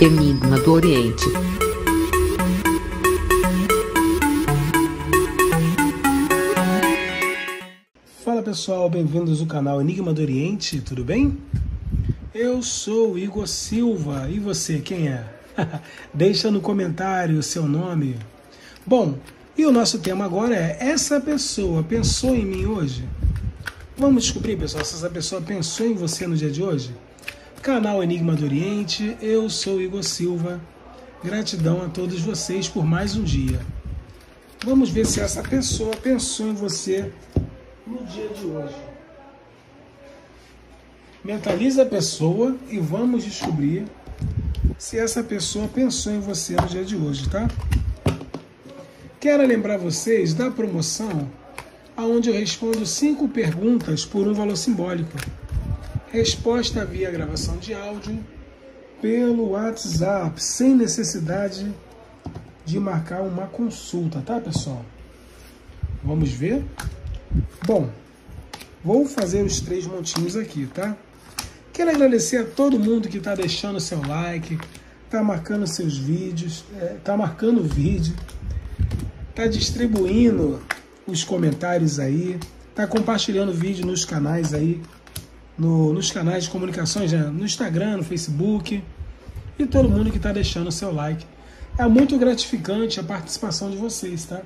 Enigma do Oriente. Fala pessoal, bem-vindos ao canal Enigma do Oriente, tudo bem? Eu sou o Igor Silva, e você, quem é? Deixa no comentário o seu nome. Bom, e o nosso tema agora é: essa pessoa pensou em mim hoje? Vamos descobrir, pessoal, se essa pessoa pensou em você no dia de hoje? Canal Enigma do Oriente, eu sou Igor Silva. Gratidão a todos vocês por mais um dia. Vamos ver se essa pessoa pensou em você no dia de hoje. Mentaliza a pessoa e vamos descobrir se essa pessoa pensou em você no dia de hoje, tá? Quero lembrar vocês da promoção onde eu respondo 5 perguntas por um valor simbólico. Resposta via gravação de áudio pelo WhatsApp, sem necessidade de marcar uma consulta, tá, pessoal? Vamos ver? Bom, vou fazer os 3 montinhos aqui, tá? Quero agradecer a todo mundo que está deixando seu like, está marcando seus vídeos, está marcando o vídeo, está distribuindo os comentários aí, está compartilhando o vídeo nos canais aí, nos canais de comunicações, né? No Instagram, no Facebook, e todo mundo que está deixando o seu like. É muito gratificante a participação de vocês, tá?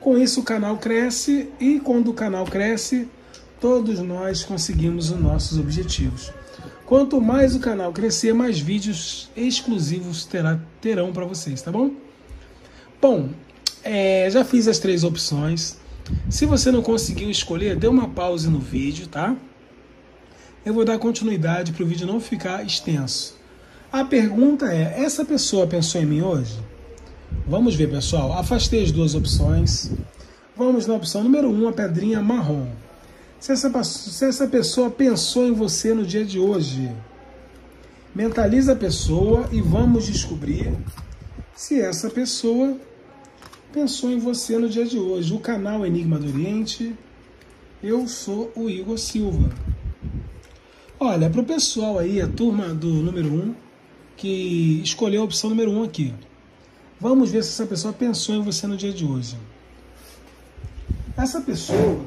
Com isso o canal cresce, e quando o canal cresce, todos nós conseguimos os nossos objetivos. Quanto mais o canal crescer, mais vídeos exclusivos terão para vocês, tá bom? Bom, já fiz as 3 opções. Se você não conseguiu escolher, dê uma pausa no vídeo, tá? Eu vou dar continuidade para o vídeo não ficar extenso. A pergunta é: essa pessoa pensou em mim hoje? Vamos ver, pessoal. Afastei as 2 opções. Vamos na opção número 1, a pedrinha marrom. Se essa pessoa pensou em você no dia de hoje, mentaliza a pessoa e vamos descobrir se essa pessoa pensou em você no dia de hoje. O canal Enigma do Oriente, eu sou o Igor Silva. Olha, para o pessoal aí, a turma do número 1, que escolheu a opção número 1 aqui. Vamos ver se essa pessoa pensou em você no dia de hoje. Essa pessoa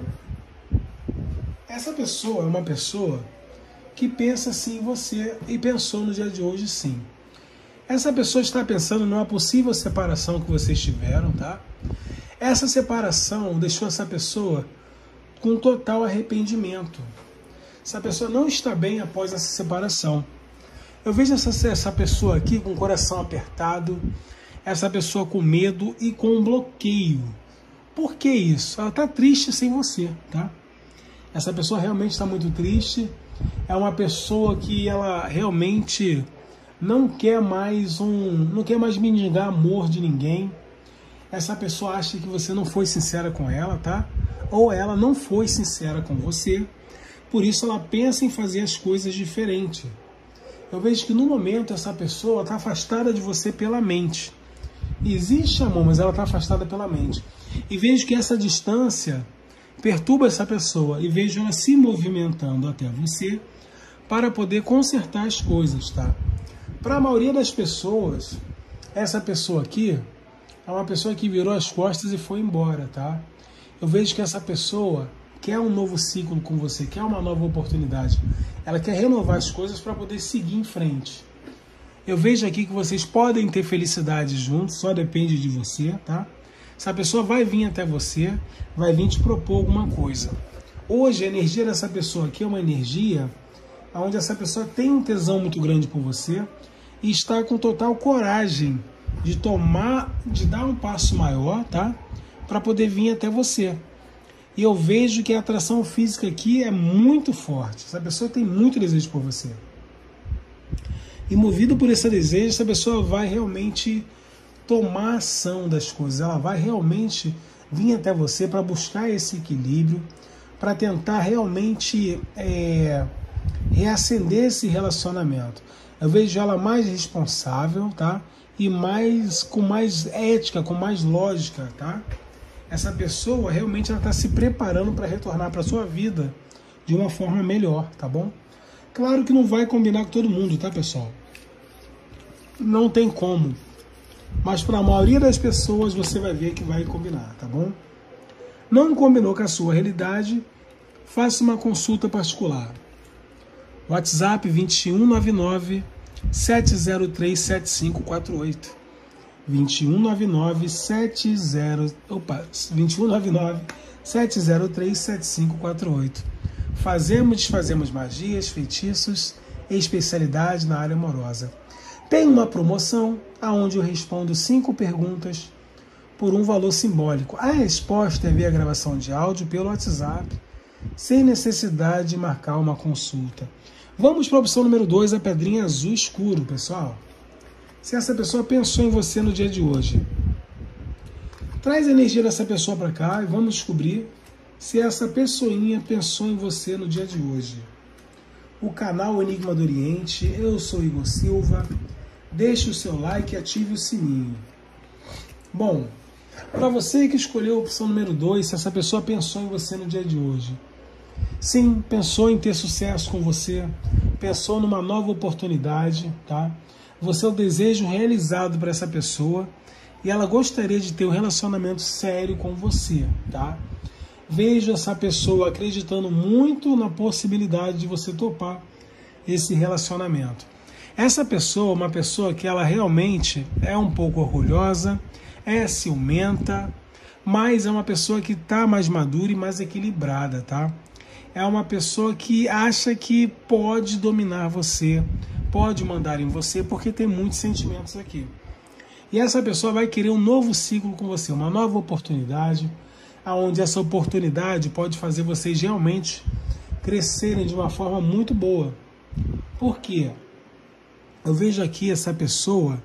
é uma pessoa que pensa sim em você e pensou no dia de hoje sim. Essa pessoa está pensando numa possível separação que vocês tiveram, tá? Essa separação deixou essa pessoa com total arrependimento. Essa pessoa não está bem após essa separação. Eu vejo essa pessoa aqui com o coração apertado, essa pessoa com medo e com um bloqueio. Por que isso? Ela está triste sem você, tá? Essa pessoa realmente está muito triste. É uma pessoa que ela realmente não quer mais mendigar amor de ninguém. Essa pessoa acha que você não foi sincera com ela, tá? Ou ela não foi sincera com você. Por isso ela pensa em fazer as coisas diferente. Eu vejo que no momento essa pessoa está afastada de você pela mente. Existe amor, mas ela está afastada pela mente. E vejo que essa distância perturba essa pessoa. E vejo ela se movimentando até você para poder consertar as coisas, tá? Para a maioria das pessoas, essa pessoa aqui é uma pessoa que virou as costas e foi embora, tá? Eu vejo que essa pessoa quer um novo ciclo com você, quer uma nova oportunidade. Ela quer renovar as coisas para poder seguir em frente. Eu vejo aqui que vocês podem ter felicidade juntos, só depende de você, tá? Essa pessoa vai vir até você, vai vir te propor alguma coisa. Hoje a energia dessa pessoa aqui é uma energia onde essa pessoa tem um tesão muito grande por você e está com total coragem de dar um passo maior, tá? Para poder vir até você. E eu vejo que a atração física aqui é muito forte. Essa pessoa tem muito desejo por você. E movido por esse desejo, essa pessoa vai realmente tomar ação das coisas. Ela vai realmente vir até você para buscar esse equilíbrio, para tentar realmente reacender esse relacionamento. Eu vejo ela mais responsável, tá? E com mais ética, com mais lógica, tá? Essa pessoa realmente está se preparando para retornar para a sua vida de uma forma melhor, tá bom? Claro que não vai combinar com todo mundo, tá, pessoal? não tem como. Mas para a maioria das pessoas você vai ver que vai combinar, tá bom? Não combinou com a sua realidade? Faça uma consulta particular. WhatsApp 2199 703 7548. 2199 703 7548. Fazemos e desfazemos magias, feitiços e especialidade na área amorosa. Tem uma promoção onde eu respondo 5 perguntas por um valor simbólico. A resposta é via gravação de áudio pelo WhatsApp, sem necessidade de marcar uma consulta. Vamos para a opção número 2, a pedrinha azul escuro, pessoal. Se essa pessoa pensou em você no dia de hoje, traz a energia dessa pessoa para cá e vamos descobrir se essa pessoinha pensou em você no dia de hoje. O canal Enigma do Oriente, eu sou Igor Silva, deixe o seu like e ative o sininho. Bom, para você que escolheu a opção número 2, se essa pessoa pensou em você no dia de hoje, sim, pensou em ter sucesso com você, pensou numa nova oportunidade, tá? Você é o desejo realizado para essa pessoa e ela gostaria de ter um relacionamento sério com você, tá? Vejo essa pessoa acreditando muito na possibilidade de você topar esse relacionamento. Essa pessoa é uma pessoa que ela realmente é um pouco orgulhosa, é ciumenta, mas é uma pessoa que está mais madura e mais equilibrada, tá? É uma pessoa que acha que pode dominar você, pode mandar em você, porque tem muitos sentimentos aqui. E essa pessoa vai querer um novo ciclo com você, uma nova oportunidade, onde essa oportunidade pode fazer vocês realmente crescerem de uma forma muito boa. Por quê? Eu vejo aqui essa pessoa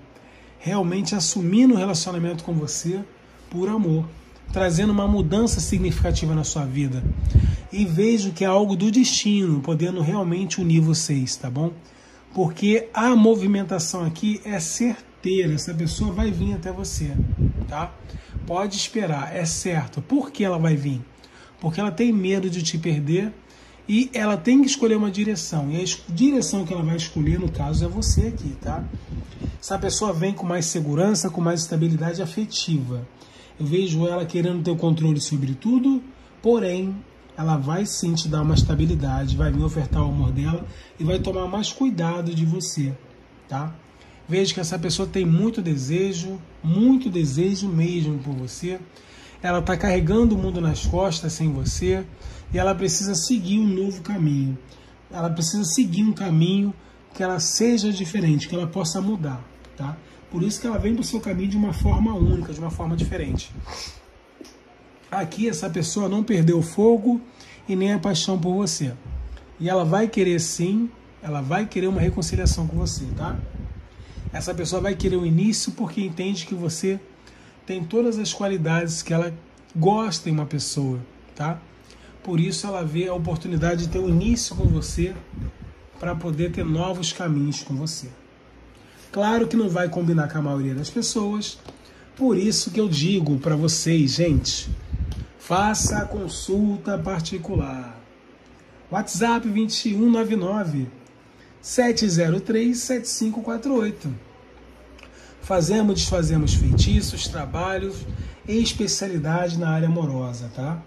realmente assumindo um relacionamento com você por amor, trazendo uma mudança significativa na sua vida. E vejo que é algo do destino, podendo realmente unir vocês, tá bom? Porque a movimentação aqui é certeira, essa pessoa vai vir até você, tá? Pode esperar, é certo. Por que ela vai vir? Porque ela tem medo de te perder e ela tem que escolher uma direção. E a direção que ela vai escolher, no caso, é você aqui, tá? Essa pessoa vem com mais segurança, com mais estabilidade afetiva. Eu vejo ela querendo ter o controle sobre tudo, porém, ela vai sim te dar uma estabilidade, vai me ofertar o amor dela e vai tomar mais cuidado de você, tá? Vejo que essa pessoa tem muito desejo mesmo por você. Ela está carregando o mundo nas costas sem você e ela precisa seguir um novo caminho. Ela precisa seguir um caminho que ela seja diferente, que ela possa mudar, tá? Por isso que ela vem para o seu caminho de uma forma única, de uma forma diferente. Aqui essa pessoa não perdeu o fogo e nem a paixão por você. E ela vai querer sim, ela vai querer uma reconciliação com você, tá? Essa pessoa vai querer o início porque entende que você tem todas as qualidades que ela gosta em uma pessoa, tá? Por isso ela vê a oportunidade de ter o início com você para poder ter novos caminhos com você. Claro que não vai combinar com a maioria das pessoas, por isso que eu digo para vocês, gente, faça a consulta particular. WhatsApp 2199 703 7548. Fazemos e desfazemos feitiços, trabalhos e especialidade na área amorosa, tá?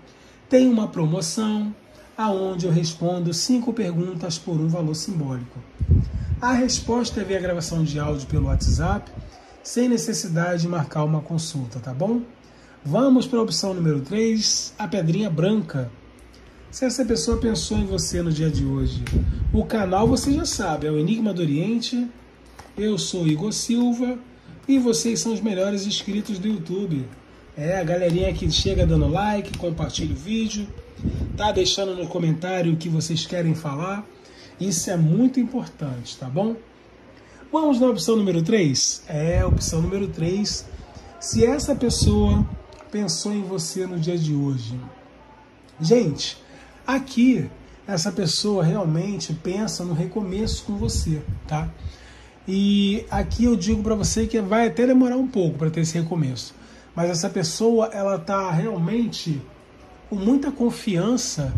Tem uma promoção onde eu respondo 5 perguntas por um valor simbólico. A resposta é via gravação de áudio pelo WhatsApp, sem necessidade de marcar uma consulta, tá bom? Vamos para a opção número 3, a pedrinha branca. Se essa pessoa pensou em você no dia de hoje, o canal você já sabe, é o Enigma do Oriente, eu sou Igor Silva e vocês são os melhores inscritos do YouTube. É, a galerinha que chega dando like, compartilha o vídeo, tá deixando no comentário o que vocês querem falar, isso é muito importante, tá bom? Vamos na opção número 3? É, a opção número 3. Se essa pessoa pensou em você no dia de hoje. Gente, aqui, essa pessoa realmente pensa no recomeço com você, tá? E aqui eu digo para você que vai até demorar um pouco para ter esse recomeço. Mas essa pessoa, ela tá realmente com muita confiança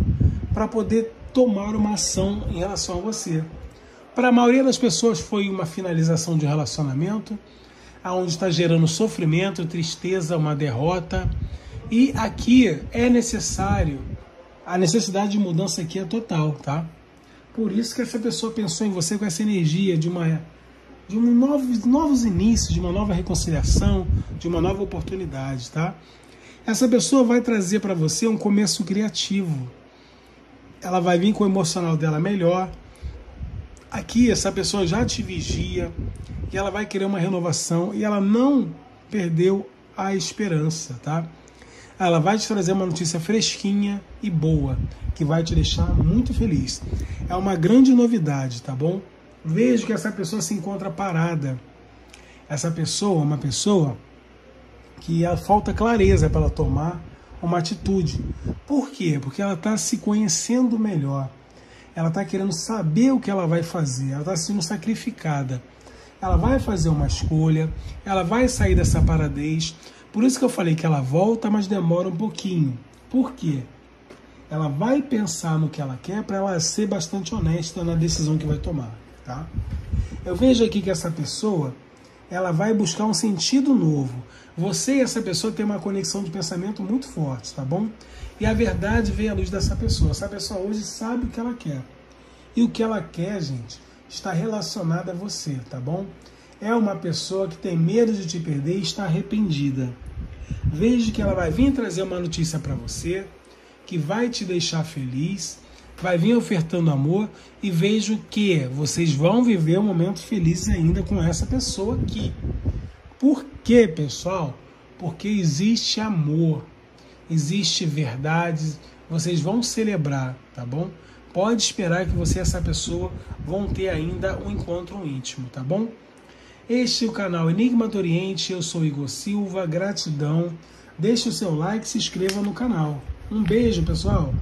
para poder tomar uma ação em relação a você. Para a maioria das pessoas foi uma finalização de um relacionamento, aonde está gerando sofrimento, tristeza, uma derrota. E aqui é necessário, a necessidade de mudança aqui é total, tá? Por isso que essa pessoa pensou em você com essa energia de novos inícios, de uma nova reconciliação, de uma nova oportunidade, tá? Essa pessoa vai trazer para você um começo criativo. Ela vai vir com o emocional dela melhor. Aqui essa pessoa já te vigia e ela vai querer uma renovação e ela não perdeu a esperança, tá? Ela vai te trazer uma notícia fresquinha e boa, que vai te deixar muito feliz. É uma grande novidade, tá bom? Vejo que essa pessoa se encontra parada. Essa pessoa é uma pessoa que falta clareza para ela tomar uma atitude. Por quê? Porque ela está se conhecendo melhor. Ela está querendo saber o que ela vai fazer. Ela está sendo sacrificada. Ela vai fazer uma escolha. Ela vai sair dessa paradez. Por isso que eu falei que ela volta, mas demora um pouquinho. Por quê? Ela vai pensar no que ela quer para ela ser bastante honesta na decisão que vai tomar, tá? Eu vejo aqui que essa pessoa, ela vai buscar um sentido novo. Você e essa pessoa tem uma conexão de pensamento muito forte, tá bom? E a verdade vem à luz dessa pessoa. Essa pessoa hoje sabe o que ela quer. E o que ela quer, gente, está relacionado a você, tá bom? É uma pessoa que tem medo de te perder e está arrependida. Veja que ela vai vir trazer uma notícia para você, que vai te deixar feliz, vai vir ofertando amor, e vejo que vocês vão viver um momento feliz ainda com essa pessoa aqui. Por quê, pessoal? Porque existe amor. Existe verdade, vocês vão celebrar, tá bom? Pode esperar que você e essa pessoa vão ter ainda um encontro íntimo, tá bom? Este é o canal Enigma do Oriente, eu sou Igor Silva, gratidão. Deixe o seu like e se inscreva no canal. Um beijo, pessoal!